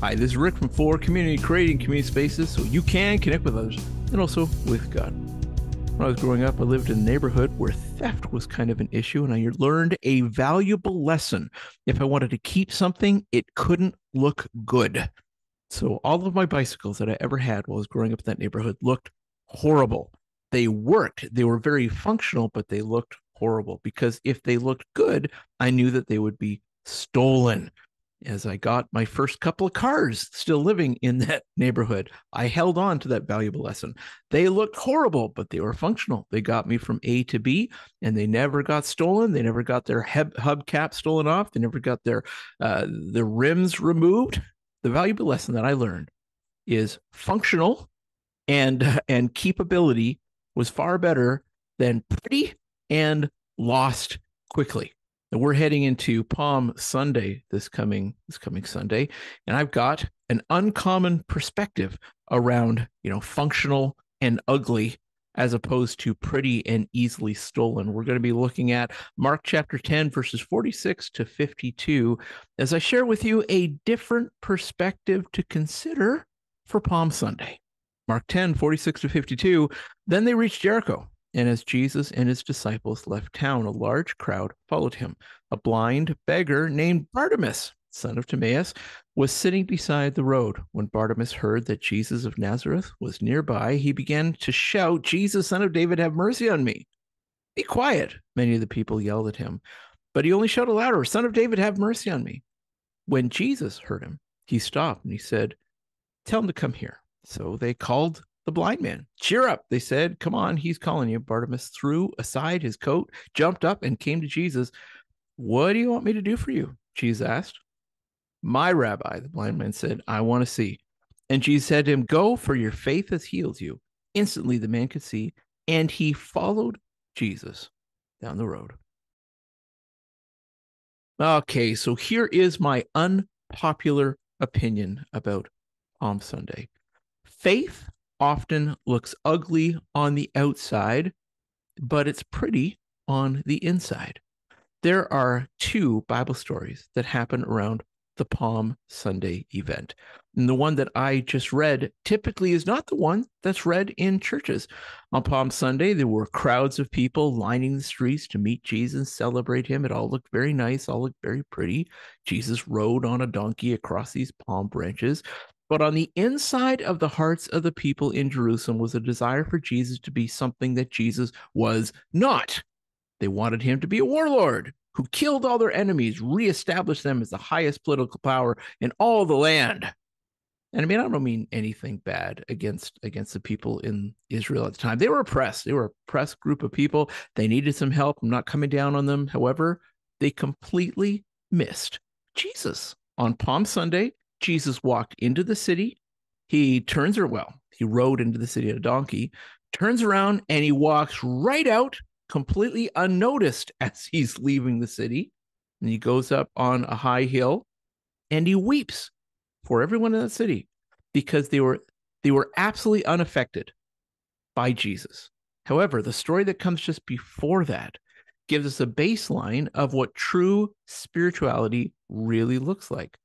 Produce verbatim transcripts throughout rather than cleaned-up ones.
Hi, this is Rick from Forward Community, creating community spaces so you can connect with others and also with God. When I was growing up, I lived in a neighborhood where theft was kind of an issue, and I learned a valuable lesson. If I wanted to keep something, it couldn't look good. So all of my bicycles that I ever had while I was growing up in that neighborhood looked horrible. They worked. They were very functional, but they looked horrible because if they looked good, I knew that they would be stolen. As I got my first couple of cars still living in that neighborhood, I held on to that valuable lesson. They looked horrible, but they were functional. They got me from A to B, and they never got stolen. They never got their hub hubcap stolen off. They never got their uh, the rims removed. The valuable lesson that I learned is functional and, and keepability was far better than pretty and lost quickly. And we're heading into Palm Sunday this coming this coming Sunday, and I've got an uncommon perspective around, you know, functional and ugly as opposed to pretty and easily stolen. We're going to be looking at Mark chapter ten, verses forty-six to fifty-two, as I share with you a different perspective to consider for Palm Sunday. Mark ten, forty-six to fifty-two, then they reached Jericho. And as Jesus and his disciples left town, a large crowd followed him. A blind beggar named Bartimaeus, son of Timaeus, was sitting beside the road. When Bartimaeus heard that Jesus of Nazareth was nearby, he began to shout, "Jesus, son of David, have mercy on me." "Be quiet," many of the people yelled at him. But he only shouted louder, "Son of David, have mercy on me." When Jesus heard him, he stopped and he said, "Tell him to come here." So they called the blind man. "Cheer up," they said. "Come on, he's calling you." Bartimaeus threw aside his coat, jumped up, and came to Jesus. "What do you want me to do for you?" Jesus asked. "My rabbi," the blind man said, "I want to see." And Jesus said to him, "Go, for your faith has healed you." Instantly the man could see, and he followed Jesus down the road. Okay, so here is my unpopular opinion about Palm Sunday. Faith often looks ugly on the outside, but it's pretty on the inside. There are two Bible stories that happen around the Palm Sunday event. And the one that I just read typically is not the one that's read in churches. On Palm Sunday, there were crowds of people lining the streets to meet Jesus, celebrate him. It all looked very nice, all looked very pretty. Jesus rode on a donkey across these palm branches. But on the inside of the hearts of the people in Jerusalem was a desire for Jesus to be something that Jesus was not. They wanted him to be a warlord who killed all their enemies, reestablished them as the highest political power in all the land. And I mean, I don't mean anything bad against, against the people in Israel at the time. They were oppressed. They were an oppressed group of people. They needed some help. I'm not coming down on them. However, they completely missed Jesus. On Palm Sunday, Jesus walked into the city. He turns around, well, he rode into the city on a donkey, turns around, and he walks right out, completely unnoticed as he's leaving the city. And he goes up on a high hill, and he weeps for everyone in that city because they were, they were absolutely unaffected by Jesus. However, the story that comes just before that gives us a baseline of what true spirituality really looks like.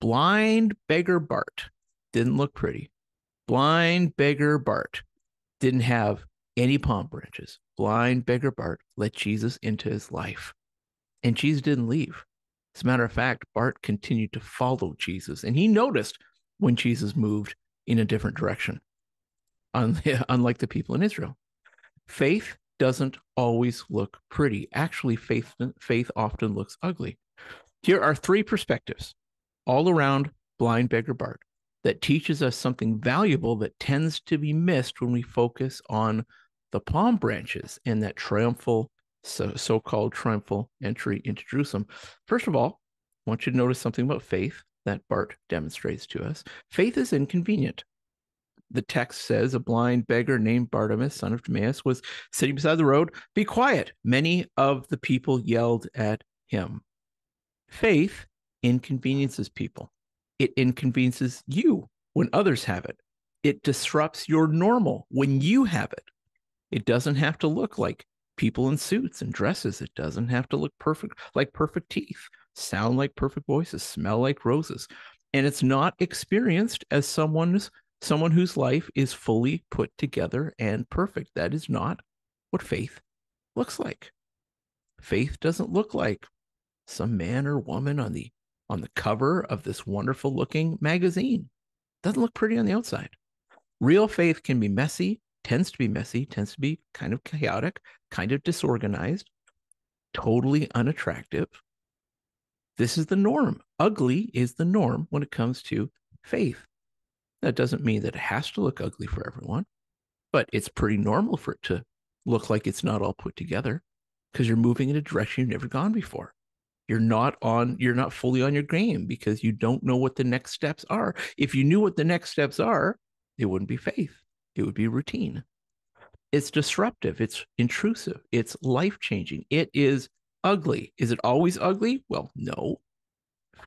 Blind beggar Bart didn't look pretty. Blind beggar Bart didn't have any palm branches. Blind beggar Bart let Jesus into his life. And Jesus didn't leave. As a matter of fact, Bart continued to follow Jesus. And he noticed when Jesus moved in a different direction, unlike the people in Israel. Faith doesn't always look pretty. Actually, faith, faith often looks ugly. Here are three perspectives all around blind beggar Bart that teaches us something valuable that tends to be missed when we focus on the palm branches and that triumphal, so, so-called triumphal entry into Jerusalem. First of all, I want you to notice something about faith that Bart demonstrates to us. Faith is inconvenient. The text says a blind beggar named Bartimaeus, son of Timaeus, was sitting beside the road. "Be quiet," many of the people yelled at him. Faith inconveniences people. It inconveniences you when others have it. It disrupts your normal when you have it. It doesn't have to look like people in suits and dresses. It doesn't have to look perfect, like perfect teeth, sound like perfect voices, smell like roses. and it's not experienced as someone's someone whose life is fully put together and perfect. That is not what faith looks like. Faith doesn't look like some man or woman on the on the cover of this wonderful looking magazine. Doesn't look pretty on the outside. Real faith can be messy, tends to be messy, tends to be kind of chaotic, kind of disorganized, totally unattractive. This is the norm. Ugly is the norm when it comes to faith. That doesn't mean that it has to look ugly for everyone, but it's pretty normal for it to look like it's not all put together because you're moving in a direction you've never gone before. You're not on, you're not fully on your game because you don't know what the next steps are. If you knew what the next steps are, it wouldn't be faith. It would be routine. It's disruptive. It's intrusive. It's life-changing. It is ugly. Is it always ugly? Well, no,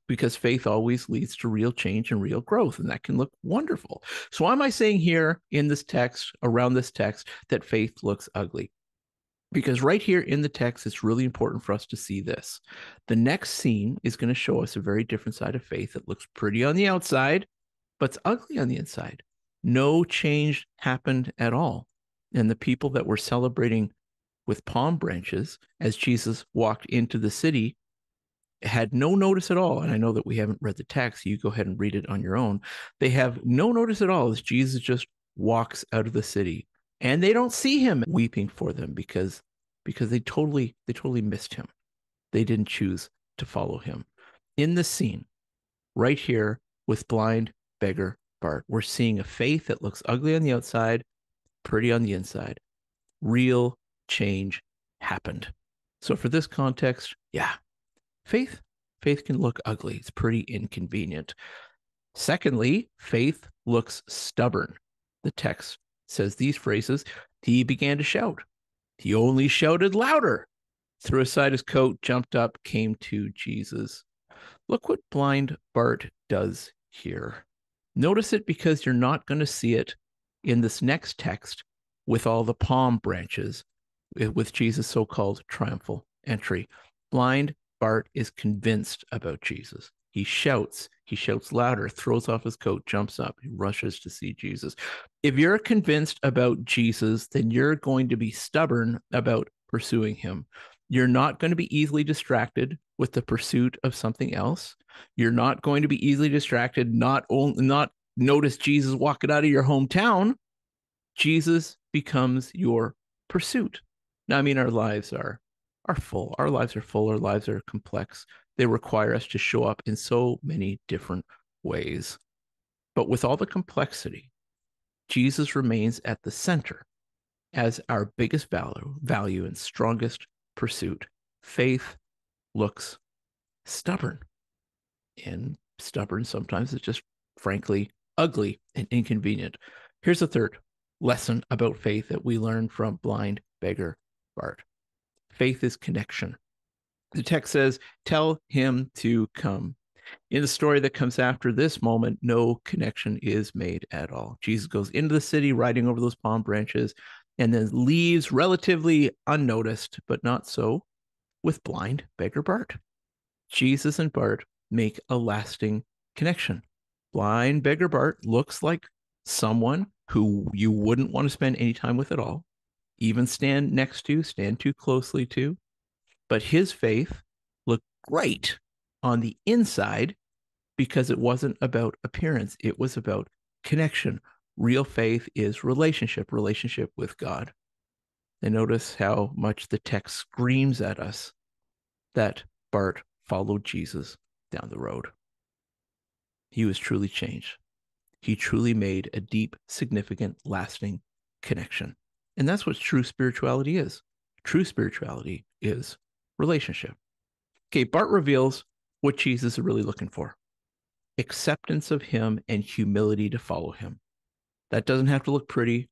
because faith always leads to real change and real growth, and that can look wonderful. So why am I saying here in this text, around this text, that faith looks ugly? Because right here in the text, it's really important for us to see this. The next scene is going to show us a very different side of faith that looks pretty on the outside, but it's ugly on the inside. No change happened at all. And the people that were celebrating with palm branches as Jesus walked into the city had no notice at all. And I know that we haven't read the text. So you go ahead and read it on your own. They have no notice at all as Jesus just walks out of the city, and they don't see him weeping for them because, because they totally, they totally missed him. They didn't choose to follow him. In the scene right here with blind beggar Bart, we're seeing a faith that looks ugly on the outside, pretty on the inside. Real change happened. So for this context, yeah, faith, faith can look ugly. It's pretty inconvenient. Secondly, faith looks stubborn. The text says these phrases. He began to shout. He only shouted louder, threw aside his coat, jumped up, came to Jesus. Look what blind Bart does here. Notice it because you're not going to see it in this next text with all the palm branches, with Jesus' so-called triumphal entry. Blind Bart is convinced about Jesus. He shouts, he shouts louder, throws off his coat, jumps up, he rushes to see Jesus. If you're convinced about Jesus, then you're going to be stubborn about pursuing him. You're not going to be easily distracted with the pursuit of something else. You're not going to be easily distracted, not only not notice Jesus walking out of your hometown. Jesus becomes your pursuit. Now, I mean, our lives are, are full. Our lives are full. Our lives are complex. They require us to show up in so many different ways. But with all the complexity, Jesus remains at the center as our biggest value, value and strongest pursuit. Faith looks stubborn. And stubborn sometimes is just, frankly, ugly and inconvenient. Here's the third lesson about faith that we learn from blind beggar Bart. Faith is connection. The text says, tell him to come. In the story that comes after this moment, no connection is made at all. Jesus goes into the city, riding over those palm branches, and then leaves relatively unnoticed, but not so with blind beggar Bart. Jesus and Bart make a lasting connection. Blind beggar Bart looks like someone who you wouldn't want to spend any time with at all, even stand next to, stand too closely to. But his faith looked great on the inside because it wasn't about appearance. It was about connection. Real faith is relationship, relationship with God. And notice how much the text screams at us that Bart followed Jesus down the road. He was truly changed. He truly made a deep, significant, lasting connection. And that's what true spirituality is. True spirituality is relationship. Okay, Bart reveals what Jesus is really looking for. Acceptance of him and humility to follow him. That doesn't have to look pretty.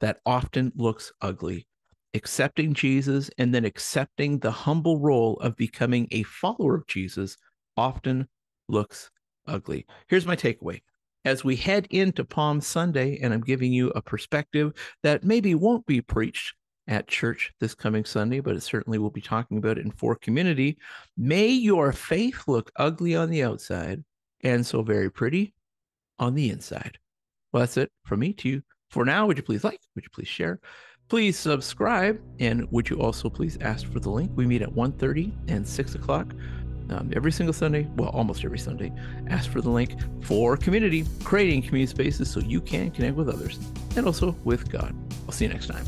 That often looks ugly. Accepting Jesus and then accepting the humble role of becoming a follower of Jesus often looks ugly. Here's my takeaway. As we head into Palm Sunday, and I'm giving you a perspective that maybe won't be preached at church this coming Sunday, but it certainly will be talking about it in for community. May your faith look ugly on the outside, and so very pretty on the inside. Well, that's it from me to you. For now, would you please like, would you please share, please subscribe, and would you also please ask for the link? We meet at one thirty and six o'clock um, every single Sunday, well, almost every Sunday. Ask for the link for community, creating community spaces so you can connect with others and also with God. I'll see you next time.